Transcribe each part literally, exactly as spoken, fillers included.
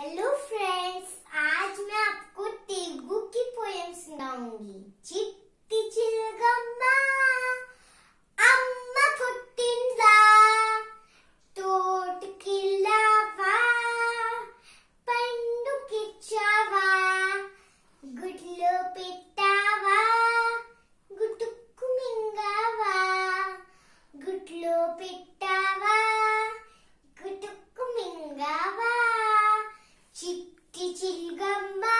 Hello friends, आज मैं आपको तेलुगु की पोएम सुनाऊंगी। चिट्टी चिलगम्मा अम्मा पुट्टिंदा तोट किल्लावा पंडु किच्चावा गुड्लो पेट्टावा गुटुक्कु मिंगावा गुड्लो पेट्टावा गुटुक्कु मिंगावा। चिट्टी चिलगम्मा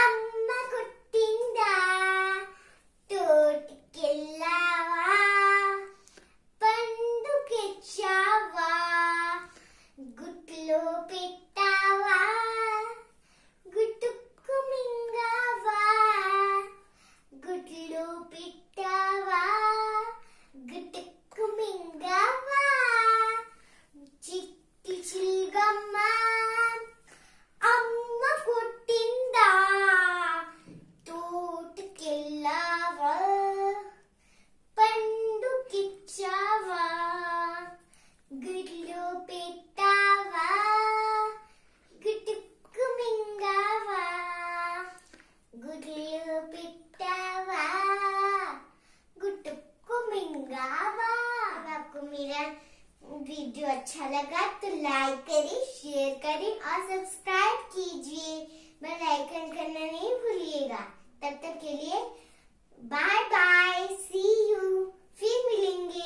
अम्मा कुट्टिंदा तोटुकेल्लावा पंडु किच्चावा गुट्लो पेट्टावा गुटुक्कु मिंगावा गुट्लो पेट्टावा गुटुक्कु मिंगावा। चिट्टी चिलगम्मा वीडियो अच्छा लगा तो लाइक करें, शेयर करें और सब्सक्राइब कीजिए। बेल आइकन करना नहीं भूलिएगा। तब तक के लिए बाय बाय, सी यू, फिर मिलेंगे।